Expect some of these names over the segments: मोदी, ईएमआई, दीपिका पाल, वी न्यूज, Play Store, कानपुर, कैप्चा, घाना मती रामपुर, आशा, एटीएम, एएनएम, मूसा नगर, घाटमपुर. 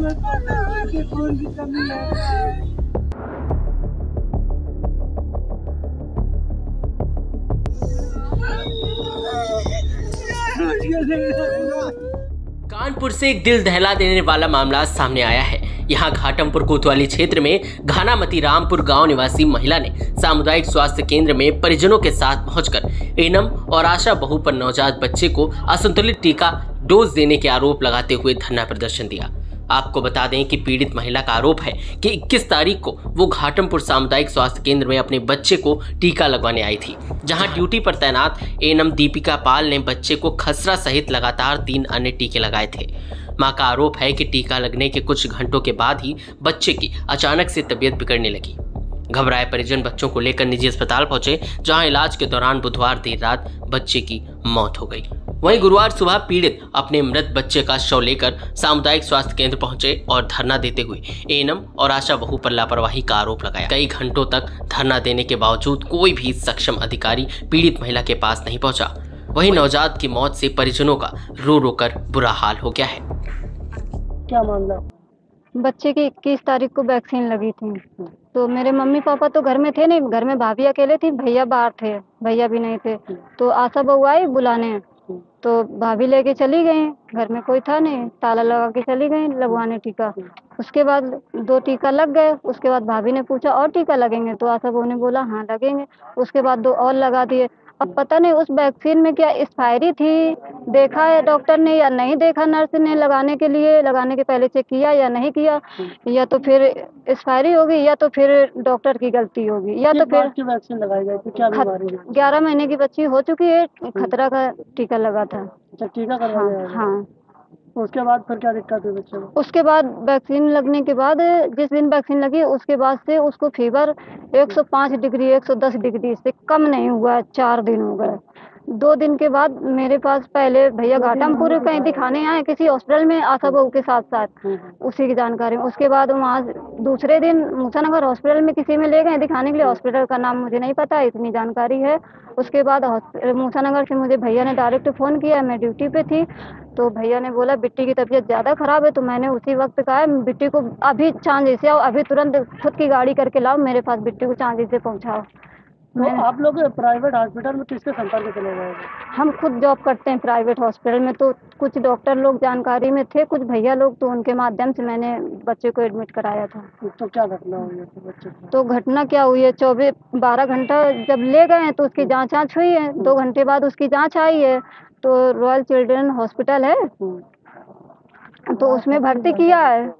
के खून की कमी है। कानपुर से एक दिल दहला देने वाला मामला सामने आया है। यहाँ घाटमपुर कोतवाली क्षेत्र में घाना मती रामपुर गांव निवासी महिला ने सामुदायिक स्वास्थ्य केंद्र में परिजनों के साथ पहुंचकर एनम और आशा बहु पर नवजात बच्चे को असंतुलित टीका डोज देने के आरोप लगाते हुए धरना प्रदर्शन दिया। आपको बता दें कि पीड़ित महिला का आरोप है कि 21 तारीख को वो घाटमपुर सामुदायिक स्वास्थ्य केंद्र में अपने बच्चे को टीका लगवाने आई थी, जहां ड्यूटी पर तैनात एएनएम दीपिका पाल ने बच्चे को खसरा सहित लगातार 3 अन्य टीके लगाए थे। मां का आरोप है कि टीका लगने के कुछ घंटों के बाद ही बच्चे की अचानक से तबीयत बिगड़ने लगी। घबराए परिजन बच्चों को लेकर निजी अस्पताल पहुंचे, जहां इलाज के दौरान बुधवार देर रात बच्चे की मौत हो गई। वहीं गुरुवार सुबह पीड़ित अपने मृत बच्चे का शव लेकर सामुदायिक स्वास्थ्य केंद्र पहुंचे और धरना देते हुए एनम और आशा बहु पर लापरवाही का आरोप लगाया। कई घंटों तक धरना देने के बावजूद कोई भी सक्षम अधिकारी पीड़ित महिला के पास नहीं पहुंचा। वहीं नवजात की मौत से परिजनों का रो रोकर बुरा हाल हो गया है। क्या मामला? बच्चे की 21 तारीख को वैक्सीन लगी थी, तो मेरे मम्मी पापा तो घर में थे नहीं, घर में भाभी अकेले थी, भैया बाहर थे, भैया भी नहीं थे। तो आशा बहु आई बुलाने, तो भाभी लेके चली गई, घर में कोई था नहीं, ताला लगा के चली गई लगवाने टीका। उसके बाद 2 टीका लग गए। उसके बाद भाभी ने पूछा और टीका लगेंगे, तो आशा बहु ने बोला हाँ लगेंगे। उसके बाद 2 और लगा दिए। अब पता नहीं उस वैक्सीन में क्या एक्सपायरी थी, देखा है डॉक्टर ने या नहीं देखा नर्स ने, लगाने के लिए लगाने के पहले चेक किया या नहीं किया, या तो फिर एक्सपायरी होगी या तो फिर डॉक्टर की गलती होगी या तो फिर वैक्सीन लगाई गई थी। क्या बीमारी? 11 महीने की बच्ची हो चुकी है, खतरा का टीका लगा था। अच्छा, टीका करवाया? हाँ। उसके बाद फिर क्या दिक्कत हुई बच्चे को? उसके बाद वैक्सीन लगने के बाद, जिस दिन वैक्सीन लगी उसके बाद से उसको फीवर 105 डिग्री 110 डिग्री से कम नहीं हुआ, 4 दिन हो गए। 2 दिन के बाद मेरे पास पहले भैया घाटमपुर कहीं दिखाने आए किसी हॉस्पिटल में आशा बहु के साथ साथ, उसी की जानकारी। उसके बाद वहाँ दूसरे दिन मूसा नगर हॉस्पिटल में किसी में ले गए दिखाने के लिए। हॉस्पिटल का नाम मुझे नहीं पता, इतनी जानकारी है। उसके बाद मूसा नगर से मुझे भैया ने डायरेक्ट फ़ोन किया, मैं ड्यूटी पे थी, तो भैया ने बोला बेटी की तबीयत ज़्यादा खराब है। तो मैंने उसी वक्त कहा बेटी को अभी चांदी से आओ, अभी तुरंत खुद की गाड़ी करके लाओ, मेरे पास बेटी को चांदी से पहुँचाओ। तो आप लोग प्राइवेट हॉस्पिटल में किसके संपर्क में चले गए? हम खुद जॉब करते हैं प्राइवेट हॉस्पिटल में, तो कुछ डॉक्टर लोग जानकारी में थे, कुछ भैया लोग, तो उनके माध्यम से मैंने बच्चे को एडमिट कराया था। तो क्या घटना हुई है बच्चे को? तो घटना क्या हुई है, 12 घंटा जब ले गए हैं तो उसकी जाँच हुई है। 2 घंटे बाद उसकी जाँच आई है, तो रॉयल चिल्ड्रन हॉस्पिटल है तो उसमें भर्ती किया है।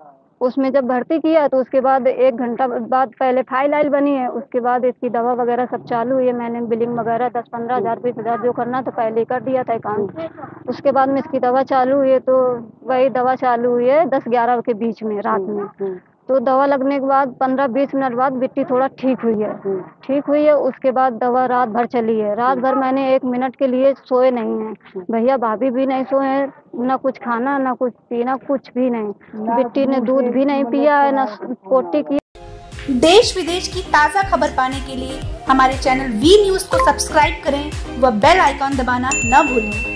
उसमें जब भर्ती किया तो उसके बाद 1 घंटा बाद पहले फाइल बनी है, उसके बाद इसकी दवा वगैरह सब चालू हुई है। मैंने बिलिंग वगैरह 10-15 हज़ार 20 हज़ार जो करना था पहले कर दिया था अकाउंट। उसके बाद में इसकी दवा चालू हुई है, तो वही दवा चालू हुई है 10-11 के बीच में रात में। तो दवा लगने के बाद 15-20 मिनट बाद बिट्टी थोड़ा ठीक हुई है। उसके बाद दवा रात भर चली है। रात भर मैंने 1 मिनट के लिए सोए नहीं है, भैया भाभी भी नहीं सोए हैं, ना कुछ खाना ना कुछ पीना, कुछ भी नहीं। बिट्टी ने दूध भी नहीं पिया है, ना पोटी की। देश विदेश की ताज़ा खबर पाने के लिए हमारे चैनल वी न्यूज को सब्सक्राइब करें व बेल आइकॉन दबाना न भूलें।